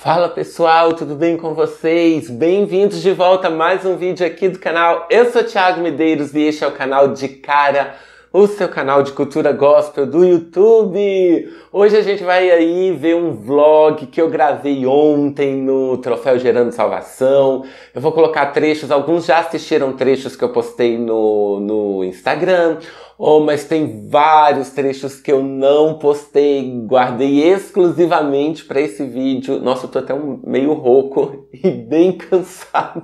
Fala pessoal, tudo bem com vocês? Bem-vindos de volta a mais um vídeo aqui do canal. Eu sou Thiago Medeiros e este é o canal De Cara, o seu canal de cultura gospel do YouTube. Hoje a gente vai aí ver um vlog que eu gravei ontem no Troféu Gerando Salvação. Eu vou colocar trechos, alguns já assistiram trechos que eu postei no Instagram. Oh, mas tem vários trechos que eu não postei, guardei exclusivamente para esse vídeo. Nossa, eu tô até meio rouco e bem cansado.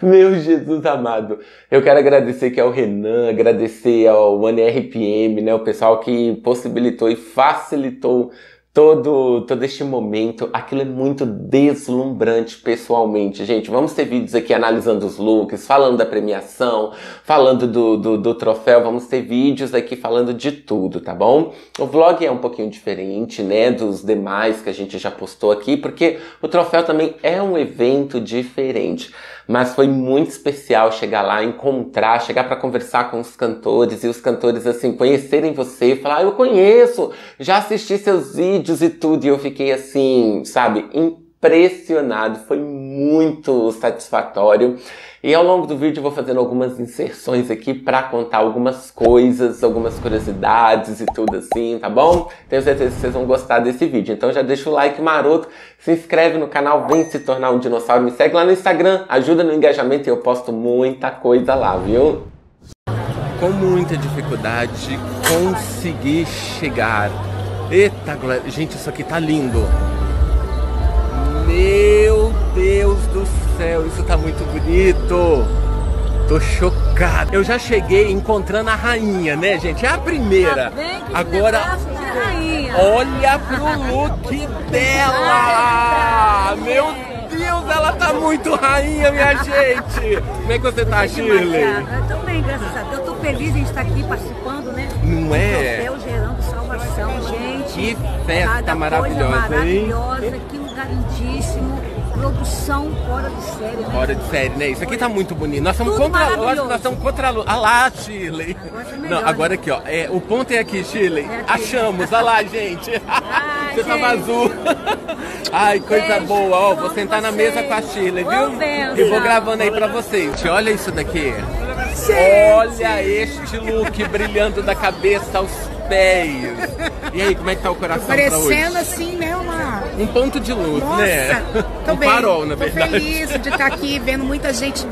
Meu Jesus amado. Eu quero agradecer aqui ao Renan, agradecer ao One RPM, né, o pessoal que possibilitou e facilitou todo este momento. Aquilo é muito deslumbrante pessoalmente, gente. Vamos ter vídeos aqui analisando os looks, falando da premiação, falando do troféu. Vamos ter vídeos aqui falando de tudo, tá bom? O vlog é um pouquinho diferente, né, dos demais que a gente já postou aqui, porque o troféu também é um evento diferente. Mas foi muito especial chegar lá, encontrar, chegar pra conversar com os cantores e os cantores, assim, conhecerem você e falar, eu conheço, já assisti seus vídeos e tudo. E eu fiquei assim, sabe, impressionado. Foi muito satisfatório. E ao longo do vídeo eu vou fazendo algumas inserções aqui pra contar algumas coisas, algumas curiosidades e tudo assim, tá bom? Tenho certeza que vocês vão gostar desse vídeo. Então já deixa o like maroto, se inscreve no canal, vem se tornar um dinossauro, me segue lá no Instagram, ajuda no engajamento e eu posto muita coisa lá, viu? Com muita dificuldade consegui chegar. Eita, glória. Gente, isso aqui tá lindo. Meu Deus do céu, isso tá muito bonito. Tô chocado. Eu já cheguei encontrando a rainha, né, gente? É a primeira. Agora, olha pro look dela. Meu Deus, ela tá muito rainha, minha gente. Como é que você tá, Shirley? Eu tô bem, graças a Deus. Eu tô feliz em estar aqui participando, né? Não é? Troféu Gerando Salvação, gente. Que festa maravilhosa, hein? Que lugar lindíssimo. Produção fora de série, né? Fora de série, né? Isso aqui tá muito bonito. Nós somos contra, nós estamos contra a Lu. Ah lá, Shirley. Agora, não, agora aqui, ó. É, o ponto é aqui, Shirley. É aqui. Achamos. Ah lá, gente. Ai, você tá azul. Ai, coisa boa. Ó, vou sentar na mesa com a Shirley, viu? E vou gravando aí pra vocês. Olha isso daqui. Gente. Olha este look brilhando da cabeça aos pés. E aí, como é que tá o coração? Tô parecendo assim, né, um ponto de luz, nossa, né? Tô um bem, farol, na verdade. Tô feliz de estar aqui vendo muita gente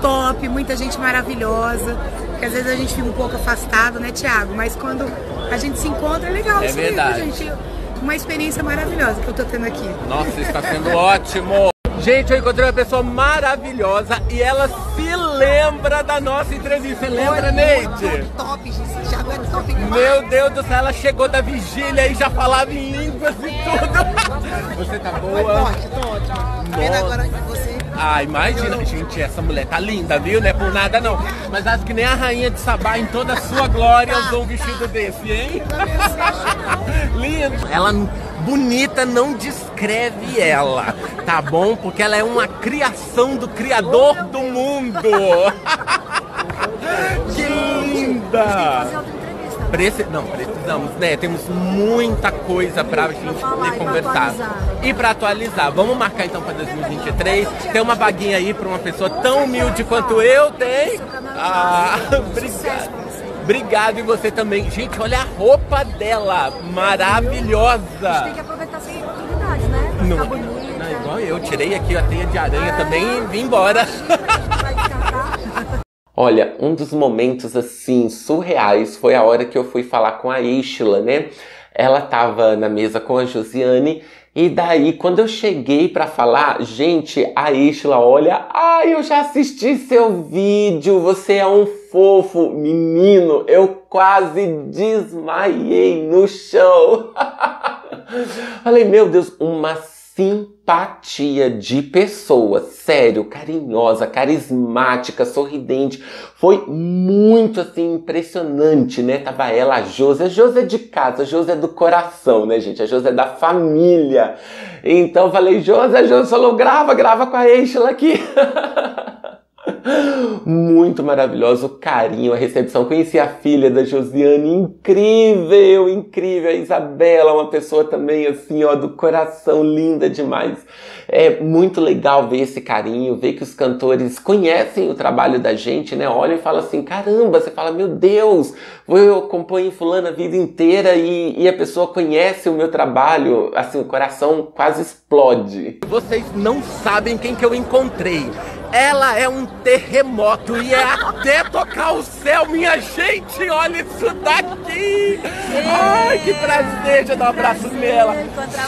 top, muita gente maravilhosa. Porque às vezes a gente fica um pouco afastado, né, Thiago? Mas quando a gente se encontra, é legal. É verdade. Mesmo, gente. Uma experiência maravilhosa que eu tô tendo aqui. Nossa, está sendo ótimo! Gente, eu encontrei uma pessoa maravilhosa e ela se lembra da nossa entrevista. Você lembra, Neide? Top, Thiago é top demais. Meu Deus do céu, ela chegou da vigília e já falava em línguas e tudo. Você tá boa? Tô ótima. Tá vendo agora que você... Ah, imagina. Gente, essa mulher tá linda, viu? Não é por nada, não. Mas acho que nem a rainha de Sabá, em toda a sua glória, usou um vestido desse, hein? Lindo. Ela... bonita não descreve ela, tá bom? Porque ela é uma criação do Criador do mundo. Que linda! Precisamos, né? Temos muita coisa pra gente poder conversar. E pra atualizar, vamos marcar então pra 2023. Tem uma baguinha aí pra uma pessoa tão humilde quanto eu, tem? Ah, obrigado. Obrigado, e você também. Gente, olha a roupa dela, maravilhosa. A gente tem que aproveitar essas oportunidades, né? Não, não, igual eu, tirei aqui a teia de aranha também e vim embora. Olha, um dos momentos, assim, surreais foi a hora que eu fui falar com a Isla, né? Ela tava na mesa com a Josiane. E daí, quando eu cheguei pra falar, gente, a Isla, olha, ai, eu já assisti seu vídeo, você é um fofo, menino, eu quase desmaiei no chão. Falei, meu Deus, uma simpatia de pessoa, sério, carinhosa, carismática, sorridente. Foi muito, assim, impressionante, né? Tava ela, a Josi é de casa, a Josi é do coração, né, gente? A Josi é da família. Então, eu falei, Josi, a Josi falou, grava com a Isla aqui. Muito maravilhoso o carinho, a recepção. Conheci a filha da Josiane, incrível, incrível. A Isabela, uma pessoa também assim, ó, do coração, linda demais. É muito legal ver esse carinho, ver que os cantores conhecem o trabalho da gente, né? Olham e falam assim, caramba, você fala, meu Deus, eu acompanho fulano a vida inteira e a pessoa conhece o meu trabalho, assim, o coração quase explode. Vocês não sabem quem que eu encontrei. Ela é um terremoto e é até tocar o céu, minha gente! Olha isso daqui! É, ai, que prazer de dar um abraço nela!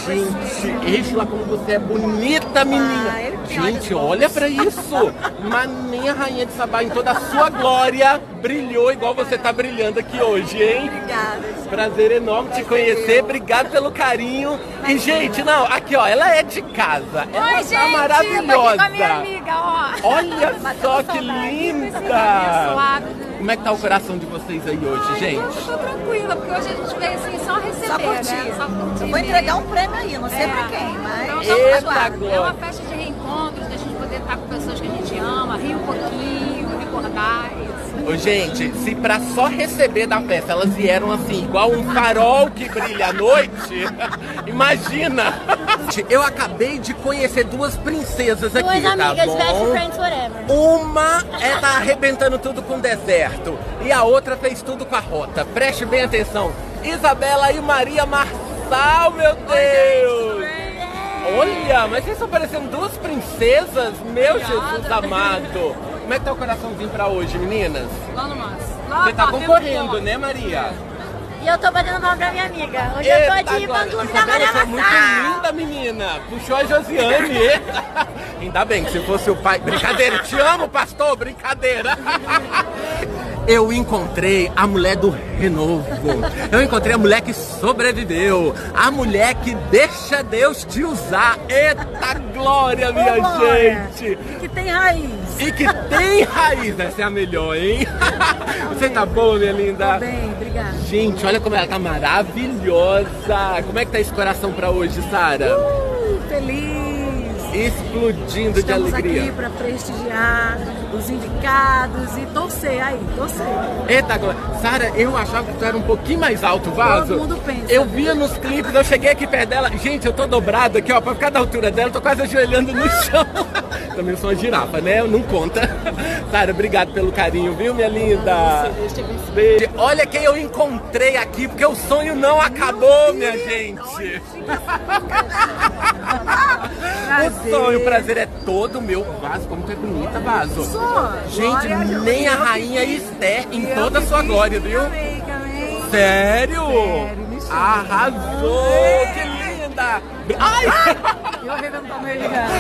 Gente, Isla, como você é bonita, menina! Gente, olha pra isso! Mas nem a rainha de Sabá, em toda a sua glória, brilhou igual você tá brilhando aqui hoje, hein? Obrigada, gente. Prazer enorme te conhecer, obrigado pelo carinho. Mas e, gente, não, aqui, ó, ela é de casa. Ela tá gente, maravilhosa. Eu tô aqui com a minha amiga, ó. Olha só que linda! Como é que tá o coração de vocês aí hoje, gente? Eu tô tranquila, porque hoje a gente veio assim só receber, só curtir. Né? Só curtir. Eu vou entregar um prêmio aí, não sei pra quem, mas... Eita, é uma festa de reencontros, da gente poder estar com pessoas que a gente ama, rir um pouquinho, recordar isso. Ô, gente, se pra só receber da festa elas vieram assim, igual um farol que brilha à noite, imagina! Eu acabei de conhecer duas princesas aqui, tá bom? Best friends forever. Uma tá arrebentando tudo com o deserto e a outra fez tudo com a rota. Preste bem atenção. Isabela e Maria Marçal, meu Deus! Olha, mas vocês estão parecendo duas princesas, meu Jesus amado! Como é que tá o coraçãozinho pra hoje, meninas? Lá no máximo. Você tá concorrendo, né, Maria? E eu tô batendo palma pra minha amiga. Hoje eita, eu tô de bandulho da Maria Marçal. Muito linda, menina. Puxou a Josiane. Ainda bem que se fosse o pai... Brincadeira. Te amo, pastor. Brincadeira. Eu encontrei a mulher do renovo. Eu encontrei a mulher que sobreviveu. A mulher que deixa Deus te usar. Eita glória, minha gente. E que tem raiz. E que tem raiz. Essa é a melhor, hein? Você tá boa, minha linda? Tô bem, obrigada. Gente, olha como ela tá maravilhosa. Como é que tá esse coração pra hoje, Sara? Feliz. Explodindo de alegria. Estamos aqui pra prestigiar os indicados e torcer aí, torcer. Eita, agora, Sara, eu achava que tu era um pouquinho mais alto, vaso. Todo mundo pensa. Eu via nos clipes, eu cheguei aqui perto dela. Gente, eu tô dobrado aqui, ó, pra ficar da altura dela, eu tô quase ajoelhando no chão. Também sou uma girafa, né? Não conta. Sara, obrigado pelo carinho, viu, minha linda? Nossa, Deus te abençoe. Olha quem eu encontrei aqui, porque o sonho não acabou, minha gente. O sonho, o prazer é todo meu, vaso. Como tu é bonita, vaso. Gente, glória, nem a rainha Esther em toda a sua glória, viu? Amém, amém. Sério? Sério, arrasou! Amém. Que linda! Ai!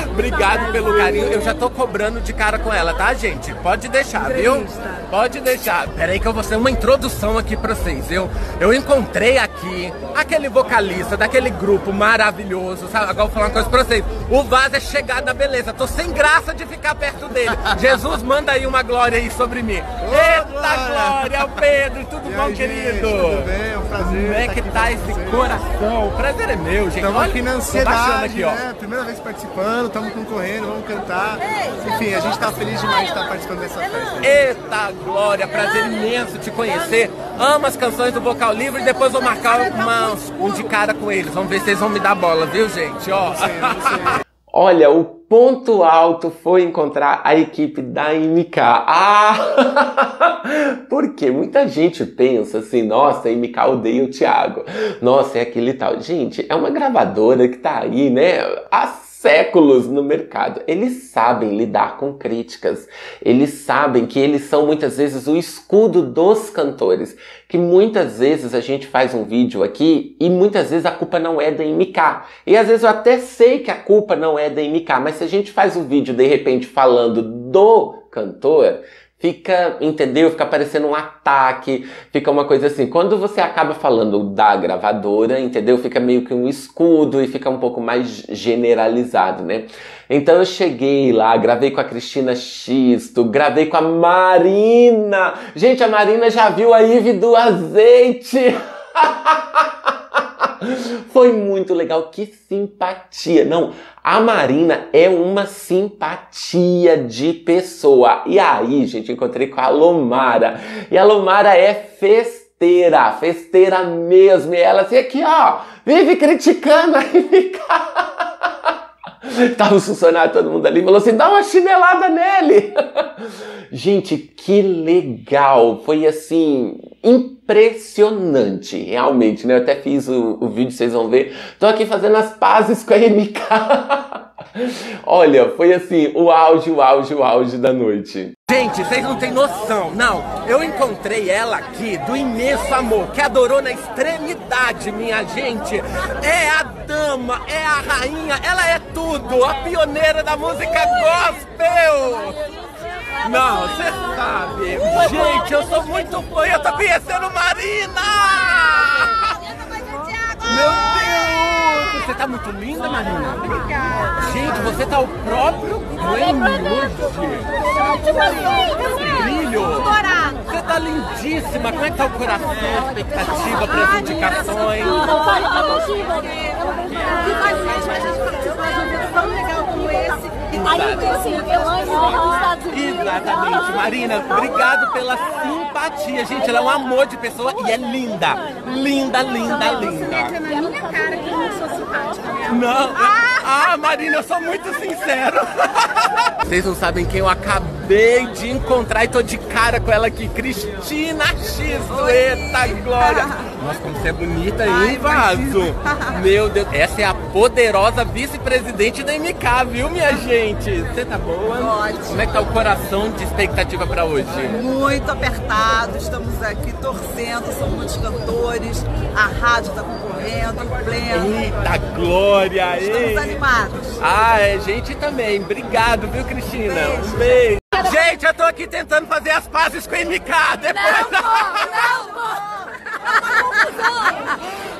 Eu obrigado pelo carinho. Eu já tô cobrando de cara com ela, tá, gente? Pode deixar, viu? Pode deixar. Peraí que eu vou fazer uma introdução aqui pra vocês. Eu encontrei aqui aquele vocalista daquele grupo maravilhoso, sabe? Agora eu vou falar uma coisa pra vocês. O Vaz é chegado da beleza. Tô sem graça de ficar perto dele. Jesus, manda aí uma glória aí sobre mim. Ô, eita glória, glória Pedro. Tudo e bom, aí, querido? Gente, tudo bem, é um prazer. Como é que tá esse coração? O prazer é meu, gente. Estamos aqui na ansiedade, aqui, ó. Né? Primeira vez participando, estamos concorrendo, vamos cantar. Enfim, a gente está feliz demais de estar participando dessa festa. Eita glória, prazer imenso te conhecer. Amo as canções do Vocal Livre e depois vou marcar um de cara com eles. Vamos ver se eles vão me dar bola, viu, gente? Ó. Olha, o ponto alto foi encontrar a equipe da MK. Ah! Porque muita gente pensa assim, nossa, a MK odeia o Thiago. Nossa, é aquele tal. Gente, é uma gravadora que tá aí, né? Séculos no mercado. Eles sabem lidar com críticas. Eles sabem que eles são muitas vezes o escudo dos cantores. Que muitas vezes a gente faz um vídeo aqui e muitas vezes a culpa não é da MK. E às vezes eu até sei que a culpa não é da MK, mas se a gente faz um vídeo de repente falando do cantor, fica, entendeu? Fica parecendo um ataque, fica uma coisa assim. Quando você acaba falando da gravadora, entendeu? Fica meio que um escudo e fica um pouco mais generalizado, né? Então eu cheguei lá, gravei com a Cristina Xisto, gravei com a Marina. Gente, a Marina já viu a Ivy do Azeite. Foi muito legal, que simpatia. Não, a Marina é uma simpatia de pessoa. E aí, gente, encontrei com a Lomara. E a Lomara é festeira, festeira mesmo. E ela assim aqui, ó, vive criticando aí, fica... Tava os funcionários, todo mundo ali, falou assim, dá uma chinelada nele. Gente, que legal. Foi assim, impressionante, realmente, né? Eu até fiz o vídeo, vocês vão ver. Tô aqui fazendo as pazes com a MK. Olha, foi assim, o auge, o auge, o auge da noite. Gente, vocês não têm noção, não. Eu encontrei ela aqui do imenso amor, que adorou na extremidade, minha gente. É a dama, é a rainha, ela é tudo, a pioneira da música gospel. Não, você sabe. Gente, eu sou muito fã, eu tô conhecendo Marina! Meu Deus! Você tá muito linda, Marina. Obrigada. Gente, você tá o próprio Grammy hoje. Brilho. Você tá lindíssima. Como é que tá o coração? Expectativa para as indicações? Exatamente, Marina, obrigado pela simpatia. Gente, ela é um amor de pessoa e é linda. Linda, linda, linda. É minha cara que eu não sou simpática, né? Não. Ah, Marina, eu sou muito sincero. Vocês não sabem quem eu acabei de encontrar e tô de cara com ela aqui. Cristina Xisto, eita glória. Nossa, como você é bonita, hein, vaso? Meu Deus, essa é a poderosa vice-presidente da MK, viu, minha gente? Você tá boa? Ótimo. Como é que tá o coração de expectativa pra hoje? Muito apertado, estamos aqui torcendo, são muitos cantores, a rádio tá concorrendo, em pleno. Eita glória, estamos ei. Animados. Ah, é, gente também. Obrigado, viu, Cristina? Beijo. Um beijo. Gente, eu tô aqui tentando fazer as pazes com a MK. Depois... Não,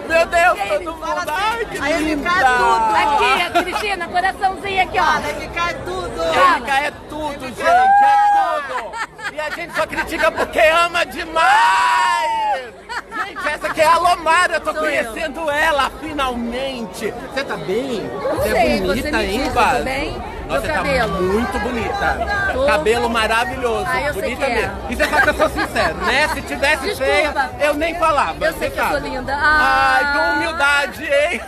meu Deus, todo mundo. Ai, que a MK é tudo. Aqui, a Cristina, coraçãozinho aqui, ó. A MK é tudo. A MK é tudo, gente. É tudo. E a gente só critica porque ama demais. Gente, essa aqui é a Lomara. Eu tô conhecendo ela, finalmente. Você tá bem? Você é bonita, hein, Vaz? Nossa, você cabelo. Tá muito bonita. Tô... Cabelo maravilhoso. Ah, bonita é. Mesmo. E você sabe que eu sou sincero, né? Se tivesse desculpa, feia, eu nem falava. Eu sei que eu sou linda. Ai, que humildade, hein?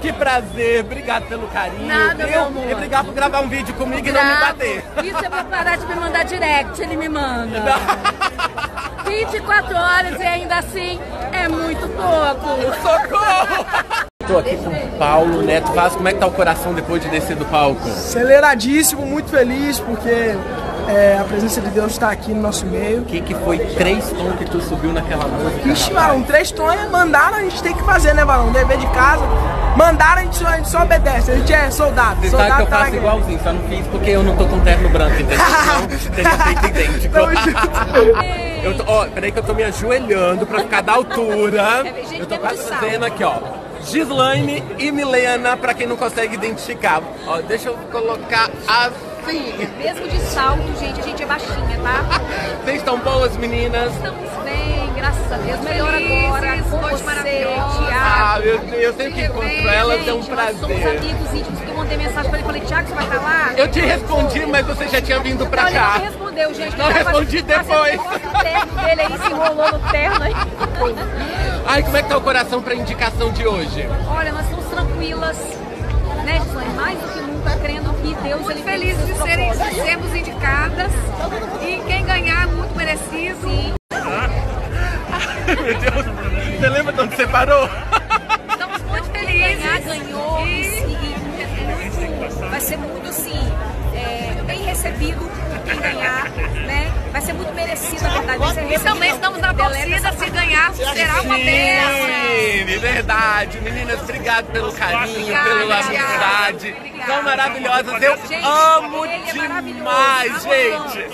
Que prazer. Obrigado pelo carinho. Nada, meu amor. E obrigado por gravar um vídeo comigo e não me bater. Isso eu vou parar de me mandar direct. Ele me manda. 24 horas e ainda assim é muito pouco. Socorro! Estou aqui com o Paulo Neto Vaz. Como é que tá o coração depois de descer do palco? Aceleradíssimo, muito feliz, porque a presença de Deus está aqui no nosso meio. O que foi 3 tons que tu subiu naquela música? Ixi, Barão, 3 tons mandaram, a gente tem que fazer, né, Barão? Dever de casa. Mandaram, a gente só obedece, a gente é soldado. Você sabe que eu faço igualzinho, só não fiz porque eu não tô com terno branco, entendeu? Então, deixa feito idêntico. Ó, peraí que eu tô me ajoelhando pra ficar da altura. Eu tô quase fazendo aqui, ó. Gislaine e Milena, pra quem não consegue identificar. Ó, deixa eu colocar assim. Mesmo de salto, gente, a gente é baixinha, tá? Vocês estão boas, meninas? Estamos bem, graças a Deus. Melhor agora, com você, maravilhosa. Ah, meu Deus, eu sempre que encontro elas, é um prazer. Nós somos amigos íntimos que eu mandei mensagem pra ele. Falei, Thiago, você vai estar lá? Eu te respondi, mas você já tinha vindo pra cá. Não, ele não respondeu, gente. Não, respondi depois. O terno dele aí se enrolou no terno aí. Ai, como é que tá o coração pra indicação de hoje? Olha, nós somos tranquilas, né, Josiane? Mais do que nunca, crendo que Deus... Muito felizes de sermos indicadas e quem ganhar, muito merecido. Sim. Ai, meu Deus, você lembra de onde você parou? Estamos muito felizes. Ganhar, ganhou, vai ser muito, assim, bem recebido quem ganhar, né? Vai ser muito merecido, na verdade. E também estamos na torcida, se ganhar, será uma bênção. Verdade. Meninas, obrigado pelo carinho, pela amizade. São maravilhosas. Eu amo demais, gente.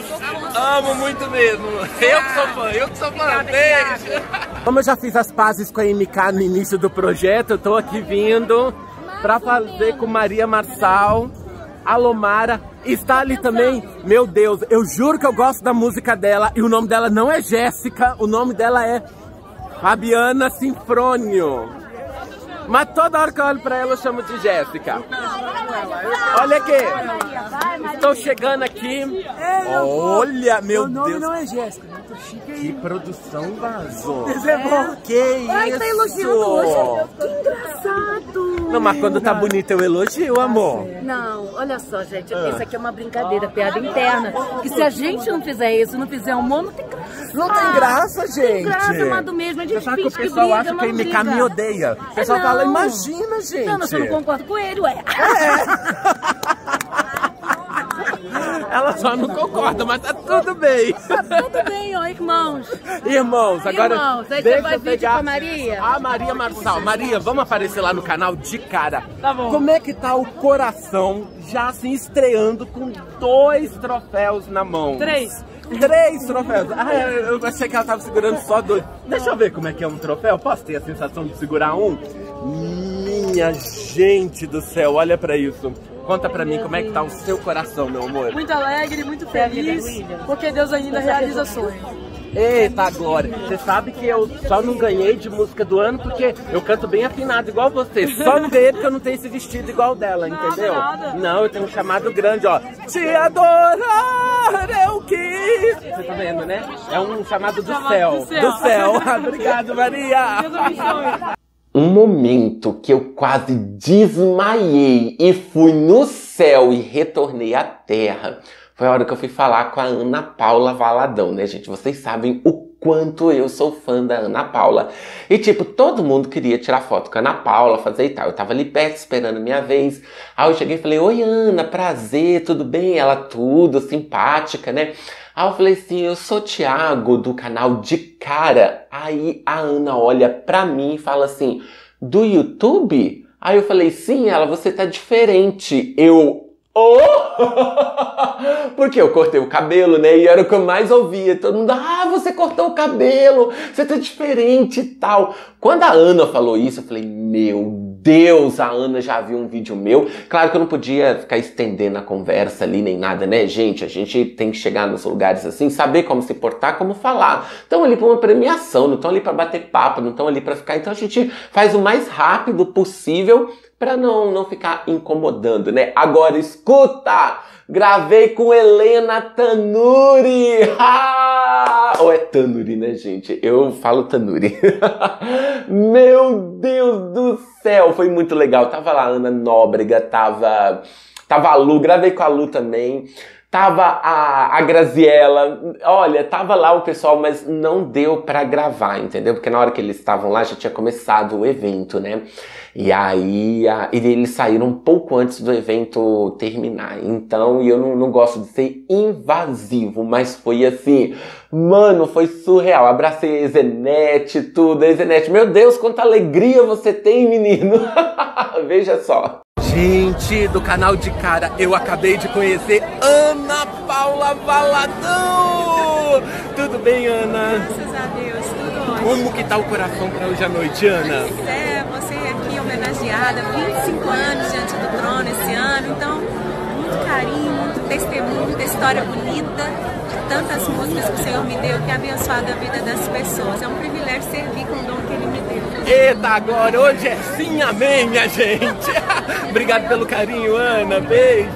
Amo muito mesmo. Eu que sou fã, beijo. Como eu já fiz as pazes com a MK no início do projeto, eu tô aqui vindo pra fazer com Maria Marçal, a Lomara. Está ali também, meu Deus, eu juro que eu gosto da música dela e o nome dela não é Jéssica, o nome dela é Fabiana Sinfrônio. Mas toda hora que eu olho pra ela eu chamo de Jéssica. Olha aqui. Estou chegando aqui. Olha, meu Deus. Meu nome não é Jéssica. Que produção vazou. Que isso? Ai, tá elogiando hoje. Que engraçado. Não, mas quando tá bonito eu elogio, amor. Não, olha só, gente. Isso aqui é uma brincadeira, piada interna. Que se a gente não fizer isso, não fizer um mono, não tem graça. Não tem graça, gente. Tem graça, amado mesmo. É difícil. Que o pessoal acha que ele me odeia. O pessoal fala, imagina, gente. Não, mas eu não concordo com ele, ué. Ela só não concorda, mas tá tudo bem. Tá tudo bem, ó, irmãos. Irmãos, agora... Irmãos, aí você vai vídeo com a Maria. A Maria Marçal. Maria, vamos aparecer lá no canal de cara. Tá bom. Como é que tá o coração já assim estreando com 2 troféus na mão? 3. 3 troféus. Ah, eu achei que ela tava segurando só 2. Deixa eu ver como é que é um troféu. Posso ter a sensação de segurar um? Minha gente do céu, olha pra isso. Conta pra mim como é que tá o seu coração, meu amor. Muito alegre, muito feliz, porque Deus ainda realiza sonhos. Eita, Glória! Você sabe que eu só não ganhei de música do ano porque eu canto bem afinado, igual você. Só não ganhei porque eu não tenho esse vestido igual dela, entendeu? Não, eu tenho um chamado grande, ó. Te adorar, eu quis! Você tá vendo, né? É um chamado do céu. Do céu. Obrigado, Maria! Deus abençoe. Um momento que eu quase desmaiei e fui no céu e retornei à terra foi a hora que eu fui falar com a Ana Paula Valadão, né, gente? Vocês sabem o quanto eu sou fã da Ana Paula. E, tipo, todo mundo queria tirar foto com a Ana Paula, fazer e tal. Eu tava ali perto, esperando a minha vez. Aí eu cheguei e falei, oi, Ana, prazer, tudo bem? Ela tudo, simpática, né? Aí eu falei assim, eu sou Thiago, do canal De Cara. Aí a Ana olha pra mim e fala assim, do YouTube? Aí eu falei, sim, ela, você tá diferente. Porque eu cortei o cabelo, né? E era o que eu mais ouvia. Todo mundo, ah, você cortou o cabelo, você tá diferente e tal. Quando a Ana falou isso, eu falei, meu Deus, a Ana já viu um vídeo meu. Claro que eu não podia ficar estendendo a conversa ali nem nada, né, gente? A gente tem que chegar nos lugares assim, saber como se portar, como falar. Estão ali pra uma premiação, não estão ali pra bater papo, não estão ali pra ficar. Então a gente faz o mais rápido possível pra não ficar incomodando, né? Agora, escuta! Gravei com Helena Tannure! Ah! Ou é Tannure, né, gente? Eu falo Tannure. Meu Deus do céu! Foi muito legal. Tava lá a Ana Nóbrega, tava a Lu, gravei com a Lu também. Tava a Graziella, olha, tava lá o pessoal, mas não deu pra gravar, entendeu? Porque na hora que eles estavam lá, já tinha começado o evento, né? E aí, eles saíram um pouco antes do evento terminar. Então, e eu não gosto de ser invasivo, mas foi assim... Mano, foi surreal. Abracei a Zenete, tudo. A Zenete, meu Deus, quanta alegria você tem, menino. Veja só. Gente do canal De Cara, eu acabei de conhecer Ana Paula Valadão. Tudo bem, Ana? Graças a Deus, tudo ótimo. Como que tá o coração pra hoje à noite, Ana? Pois é, você aqui homenageada, 25 anos diante do trono esse ano. Então, muito carinho, muito testemunho da história bonita. Tantas músicas que o Senhor me deu, que é abençoado a vida das pessoas. É um privilégio servir com o dom que Ele me deu. Eita, agora hoje é sim, amém, minha gente. Obrigado pelo carinho, Ana. Beijo.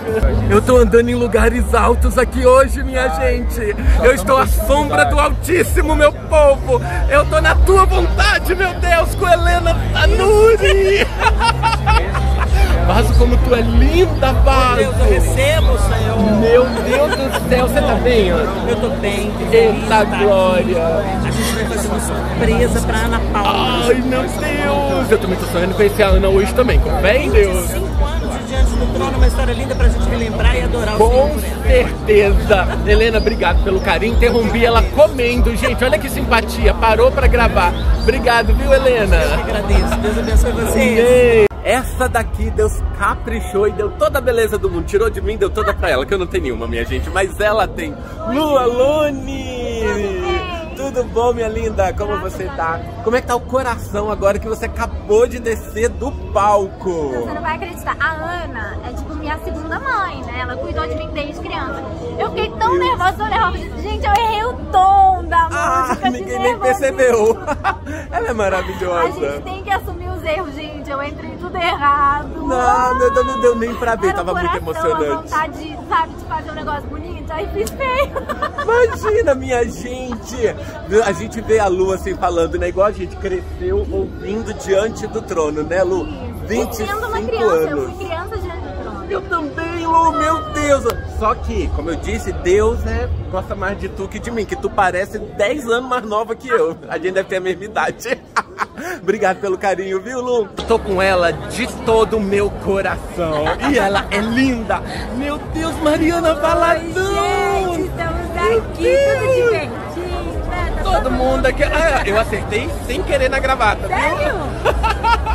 Eu tô andando em lugares altos aqui hoje, minha gente. Eu estou à sombra do Altíssimo, meu povo. Eu tô na tua vontade, meu Deus, com Helena Tannure. Vaso, como tu é linda, Vaso! Meu Deus, eu recebo, Senhor! Meu Deus do céu, você tá bem, Ana? Eu tô bem, eita glória! A gente vai fazer uma surpresa pra Ana Paula. Ai, meu Deus! Eu também tô sonhando conhecer a Ana hoje também, com bem, Deus! 25 anos de Diante do Trono, uma história linda pra gente relembrar e adorar o Senhor. Com certeza! Helena, obrigado pelo carinho, interrompi ela comendo, gente, olha que simpatia, parou pra gravar. Obrigado, viu, Helena? Eu que agradeço, Deus abençoe vocês! Essa daqui Deus caprichou e deu toda a beleza do mundo. Tirou de mim, deu toda pra ela, que eu não tenho nenhuma, minha gente. Mas ela tem. Lu, Alone! Tudo bom, minha linda? Como você tá? Como é que tá o coração agora que você acabou de descer do palco? Você não vai acreditar. A Ana é tipo minha segunda mãe, né? Ela cuidou de mim desde criança. Eu fiquei tão nervosa, Gente, eu errei o tom da música. Ninguém nem percebeu. Ela é maravilhosa. A gente tem que assumir os erros, gente. Eu entrei tudo errado. Não, não deu nem pra ver. Era tava coração, muito emocionante. A vontade, sabe, de fazer um negócio bonito. Aí fiz feio. Imagina, minha gente. A gente vê a Lu assim falando, né? Igual a gente cresceu ouvindo Diante do Trono, né, Lu? 25 anos. Eu fui criança Diante do Trono. Eu também, Lu, meu Deus. Só que, como eu disse, Deus gosta mais de tu que de mim, que tu parece 10 anos mais nova que eu. A gente deve ter a mesma idade. Obrigado pelo carinho, viu, Lu? Tô com ela de todo o meu coração. E ela é linda. Meu Deus, Mariana Valadão! Gente, estamos aqui, tudo divertido. Todo mundo aqui. Ah, eu acertei sem querer na gravata. Sério?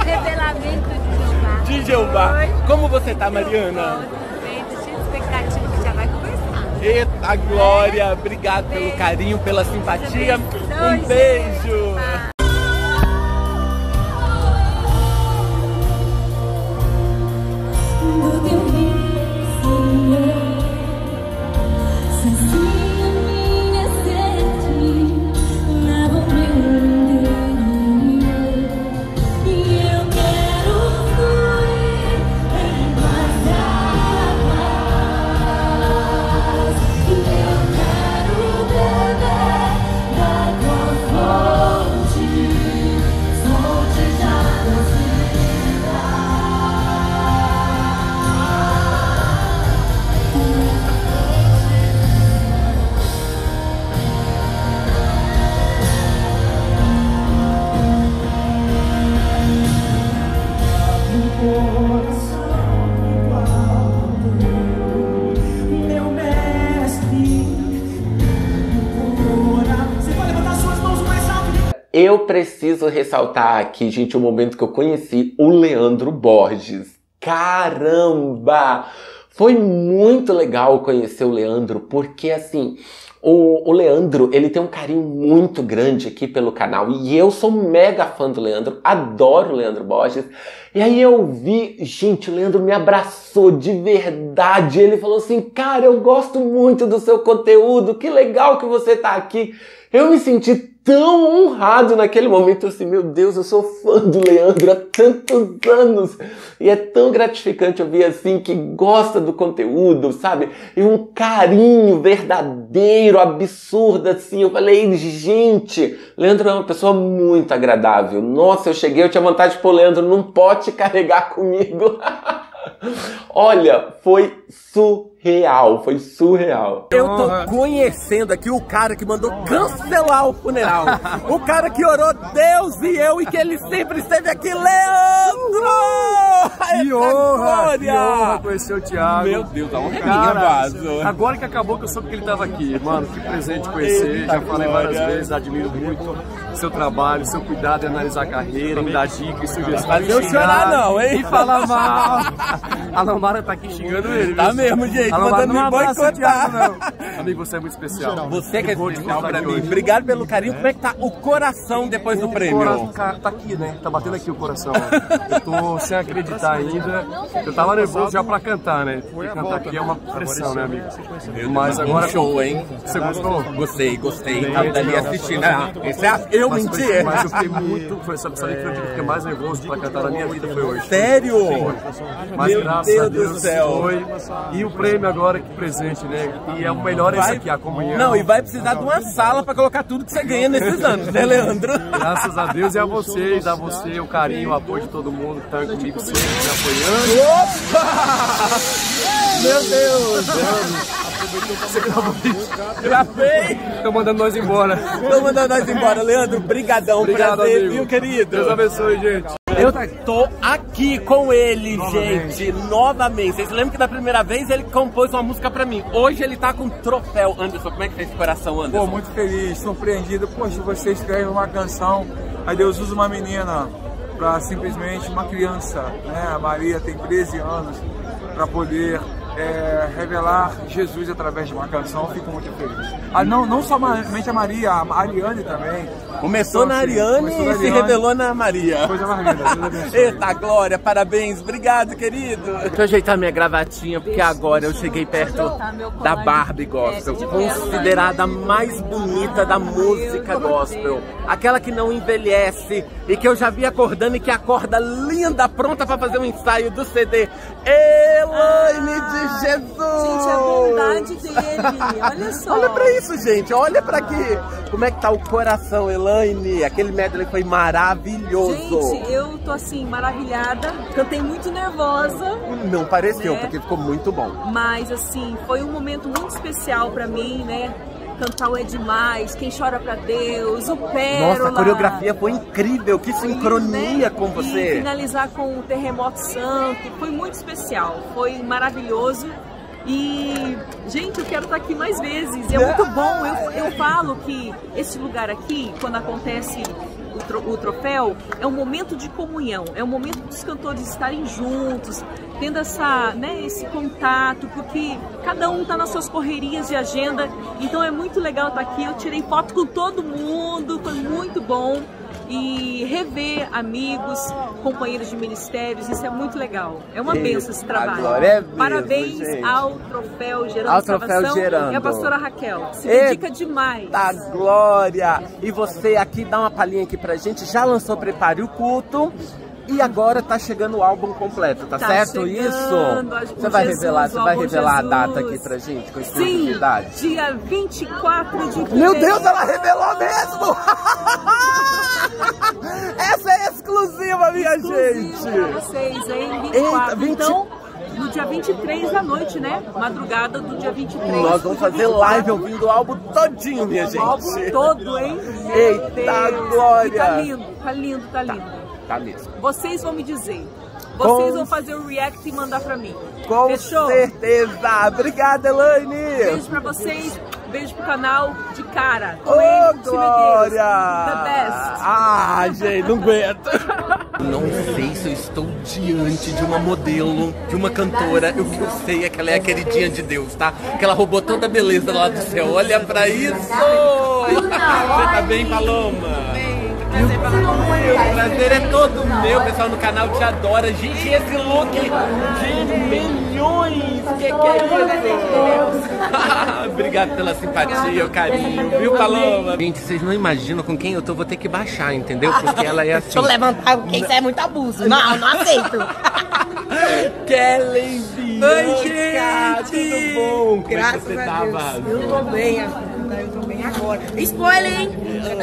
Revelamento de Jeová. Como você tá, Mariana? Tudo bem, tô cheio de expectativa que já vai conversar. Eita, Glória! Obrigado pelo carinho, pela simpatia. Um beijo! Eu preciso ressaltar aqui, gente, o momento que eu conheci o Leandro Borges. Caramba! Foi muito legal conhecer o Leandro, porque assim, o Leandro, ele tem um carinho muito grande aqui pelo canal. E eu sou mega fã do Leandro, adoro o Leandro Borges. E aí eu vi, gente, o Leandro me abraçou de verdade. Ele falou assim, cara, eu gosto muito do seu conteúdo, que legal que você tá aqui. Eu me senti tão honrado naquele momento, assim, meu Deus, eu sou fã do Leandro há tantos anos, e é tão gratificante ouvir assim, que gosta do conteúdo, sabe, e um carinho verdadeiro, absurdo, assim, eu falei, gente, Leandro é uma pessoa muito agradável, nossa, eu tinha vontade de pôr o Leandro num pote carregar comigo. Olha, foi surreal, foi surreal. Eu tô conhecendo aqui o cara que mandou cancelar o funeral. O cara que orou Deus e eu e que ele sempre esteve aqui, Leandro! Que honra! Que honra conhecer o Thiago. Meu Deus, dá uma cara. Agora que acabou que eu soube que ele tava aqui. Mano, que presente conhecer, já falei várias vezes, admiro muito seu trabalho, seu cuidado em analisar a carreira, em dar dicas, sugestões. Mas eu chorar não, hein? E falar mal. A Lomara tá aqui xingando ele. Tá mesmo, gente. A Lomara não abraça o Thiago, não. Amigo, você é muito especial. Você que é especial pra mim. Obrigado pelo carinho. Como é que tá o coração depois do prêmio? O coração, cara, tá aqui, né? Tá batendo aqui o coração. Eu tô sem acreditar ainda. Eu tava nervoso já pra cantar, né? Porque cantar aqui é uma pressão, né, amigo? Mas agora... show, hein? Você gostou? Gostei, gostei. Tava dali assistindo. Eu menti. Mas eu fiquei muito... Foi essa pessoa que eu fiquei mais nervoso pra cantar na minha vida foi hoje. Sério? Mas graças a Deus foi. E o prêmio agora, que presente, né? E é o melhor esse aqui, a comunhão. Não, e vai precisar de uma sala pra colocar tudo que você ganha nesses anos, né, Leandro? Graças a Deus e a vocês, a você, o carinho, o apoio de todo mundo que tá comigo sempre, me apoiando. Opa! Meu Deus! Você gravou isso? Gravei! Tô mandando nós embora. Tô mandando nós embora, Leandro. Brigadão, prazer, amigo. Viu, querido? Deus abençoe, gente. Eu tô aqui com ele, gente, novamente. Vocês lembram que da primeira vez ele compôs uma música pra mim. Hoje ele tá com um troféu. Anderson, como é que tá esse coração, Anderson? Pô, muito feliz, surpreendido. Poxa, você escreve uma canção, aí Deus usa uma menina pra simplesmente uma criança, né? A Maria tem 13 anos, pra poder revelar Jesus através de uma canção, eu fico muito feliz. Não somente a Maria, a Ariane também. Começou na Ariane e se revelou na Maria. Coisa mais linda. Eita, Glória, parabéns, obrigado, querido. Deixa eu ajeitar minha gravatinha, porque agora eu cheguei perto da Barbie Gospel, considerada a mais bonita da música gospel. Aquela que não envelhece e que eu já vi acordando e que acorda linda, pronta pra fazer um ensaio do CD. Elaine de Jesus! Gente, a bondade dele, olha só. Olha pra isso, gente, olha pra aqui. Como é que tá o coração, Elaine? Elaine, aquele medley foi maravilhoso. Gente, eu tô assim, maravilhada. Cantei muito nervosa. Não pareceu, né? Porque ficou muito bom. Mas assim, foi um momento muito especial pra mim, né? Cantar o É Demais, Quem Chora Pra Deus, o Pérola. Nossa, a coreografia foi incrível, que sincronia, né? Com você. E finalizar com o Terremoto Santo, foi muito especial, foi maravilhoso. E, gente, eu quero estar aqui mais vezes, é muito bom. Eu falo que esse lugar aqui, quando acontece o troféu, é um momento de comunhão, é um momento dos cantores estarem juntos, tendo essa, né, esse contato, porque cada um está nas suas correrias de agenda, então é muito legal estar aqui. Eu tirei foto com todo mundo, foi muito bom. E rever amigos, companheiros de ministérios, isso é muito legal. É uma bênção esse trabalho. É mesmo. Parabéns, gente, ao Troféu Gerando Salvação e à pastora Raquel. Se dedica demais. Tá, Glória! E você aqui, dá uma palhinha aqui pra gente. Já lançou Prepare o Culto e agora tá chegando o álbum completo, tá certo isso? Você vai revelar, a data aqui pra gente com exclusividade? Sim, dia 24 de fevereiro. Meu Deus, ela revelou mesmo! Essa é exclusiva, minha gente! Pra vocês, hein? 24. Eita, então, no dia 23 da noite, né? Madrugada do dia 23. Nós vamos fazer live ouvindo o álbum todinho, minha gente. O álbum todo, hein? Eita, Glória! E tá lindo, tá lindo, tá lindo. Tá mesmo. Vocês vão me dizer. Vocês vão fazer o react e mandar pra mim. Com Fechou? Certeza! Obrigada, Elaine! Beijo pra vocês. Beijo pro canal De Cara. Ô, Glória! The best. Ah, gente, não aguento. Não sei se eu estou diante de uma modelo, de uma cantora. O que eu sei é que ela é a queridinha de Deus, tá? Que ela roubou toda a beleza lá do céu. Olha pra isso! Você tá bem, Paloma? O prazer é todo meu, pessoal no canal te adora. Gente, esse look de milhões! Que é isso? Obrigado pela simpatia, o carinho, viu, Paloma? Gente, vocês não imaginam com quem eu tô, vou ter que baixar, entendeu? Porque ela é assim... Deixa eu levantar, porque isso é muito abuso. Não, não aceito. Kelly, oi, gente! Tudo bom? Graças a Deus. Eu tô bem, eu tô bem agora. Spoiler, hein?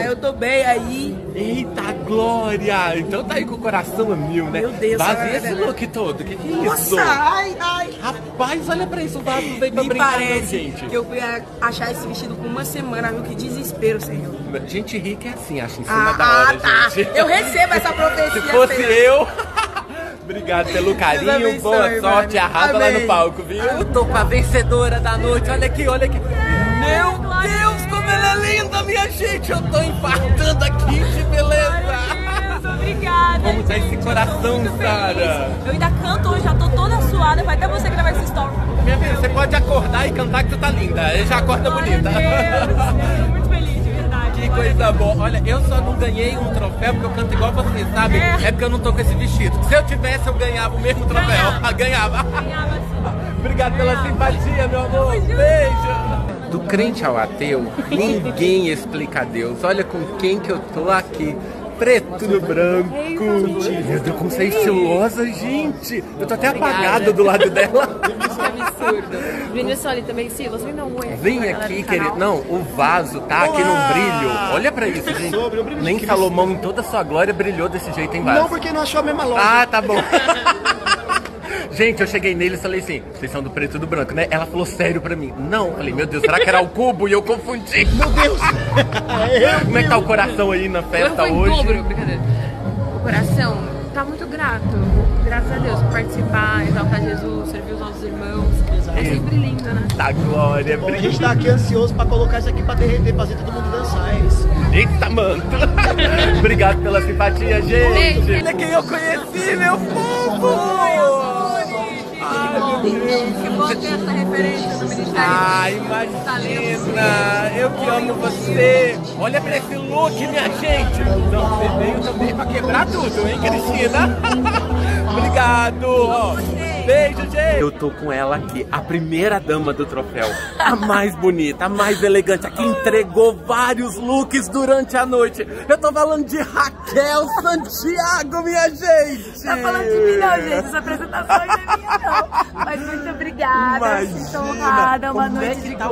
Eu tô bem aí. Eita, Glória! Então tá aí com o coração a mil, né? Meu Deus, vazia esse look todo, que é isso? Nossa, ai, ai! Rapaz, olha pra isso, o vaso veio pra brincar, parece, gente. Que eu fui achar esse vestido com uma semana, viu? Que desespero, Senhor. Gente rica é assim, acha em cima da hora, gente. Eu recebo essa profecia. Se fosse eu... Obrigado pelo carinho, abençoe, boa sorte, arrasa lá no palco, viu? Eu tô com a vencedora da noite, olha aqui, olha aqui. Meu Deus, como ela é linda, minha gente! Eu tô infartando aqui de beleza! Obrigada! Vamos dar esse coração, Sara! Eu ainda canto hoje, já tô toda suada, vai até você gravar esse story. Minha filha, você pode acordar e cantar que tu tá linda, eu já acorda bonita. Deus, muito feliz, de verdade. Que coisa boa! Olha, eu só não ganhei um troféu porque eu canto igual vocês, sabe? É porque eu não tô com esse vestido. Se eu tivesse, eu ganhava o mesmo troféu. Ganhava sim. Obrigado pela simpatia, meu amor! Beijo! Do crente ao ateu, ninguém explica a Deus. Olha com quem que eu tô aqui. Preto no branco. Eu com ser estilosa, gente. Eu tô até apagada do lado dela. Que absurdo. Menino Soli também, Silas, vem dar um oi. Vem aqui, querido. Não, o vaso tá aqui no brilho. Olha pra isso, gente. Nem Salomão em toda a sua glória brilhou desse jeito em vaso. Não, porque não achou a mesma loja. Ah, tá bom. Gente, eu cheguei nele e falei assim, vocês são do preto e do branco, né? Ela falou sério pra mim. Não, eu falei, meu Deus, será que era o cubo? E eu confundi. Meu Deus! Como é que tá o coração aí na festa hoje? O coração tá muito grato, graças a Deus, por participar, exaltar Jesus, servir os nossos irmãos. É sempre lindo, né? Tá, Glória. Bom, a gente tá aqui ansioso pra colocar isso aqui pra derreter, fazer todo mundo dançar, é isso. Eita, mano! Obrigado pela simpatia, gente! Olha quem eu conheci, meu povo! Ai, meu Deus. ter essa referência do Ministério. Ah, imagina! Eu que amo você! Olha pra esse look, minha gente! Não, você veio também pra quebrar tudo, hein, Cristina? Obrigado! Ó. Beijo, gente! Eu tô com ela aqui, a primeira dama do troféu. A mais bonita, a mais elegante, a que entregou vários looks durante a noite. Eu tô falando de Raquel Santiago, minha gente! Tá falando de mim não, gente, essa apresentação não é minha não. Mas muito obrigada, imagina, honrada, uma noite de glória. Como é que tá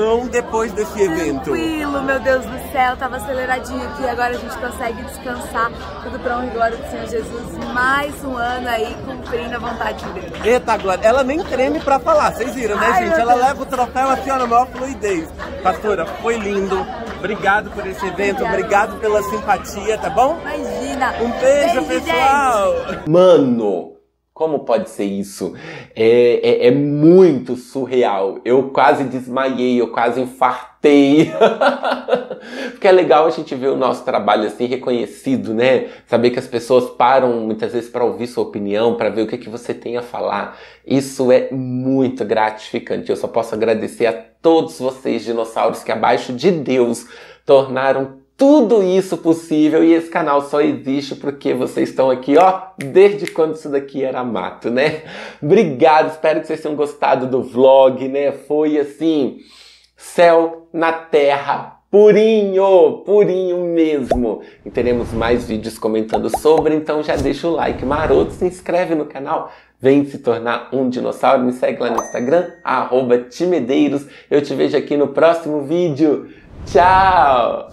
o coração depois desse evento? Tranquilo, meu Deus do céu, tava aceleradinho aqui, agora a gente consegue descansar. Tudo pra honra e glória do Senhor Jesus, mais um ano aí, cumprindo a vontade. Eita, Glória, ela nem treme pra falar, vocês viram, né, ai, gente? Ela leva o troféu assim, ó, na maior fluidez. Pastora, foi lindo, obrigado por esse evento, obrigado pela simpatia, tá bom? Imagina! Um beijo, pessoal! Mano, como pode ser isso? É muito surreal, eu quase desmaiei, eu quase infartei. Porque é legal a gente ver o nosso trabalho assim reconhecido, né? Saber que as pessoas param muitas vezes para ouvir sua opinião, para ver o que, você tem a falar. Isso é muito gratificante. Eu só posso agradecer a todos vocês, dinossauros, que abaixo de Deus tornaram tudo isso possível, e esse canal só existe porque vocês estão aqui, ó, desde quando isso daqui era mato, né? Obrigado, espero que vocês tenham gostado do vlog, né? Foi assim, céu na terra, purinho, purinho mesmo. E teremos mais vídeos comentando sobre, então já deixa o like maroto, se inscreve no canal, vem se tornar um dinossauro, me segue lá no Instagram, @timedeiros. Eu te vejo aqui no próximo vídeo. Tchau!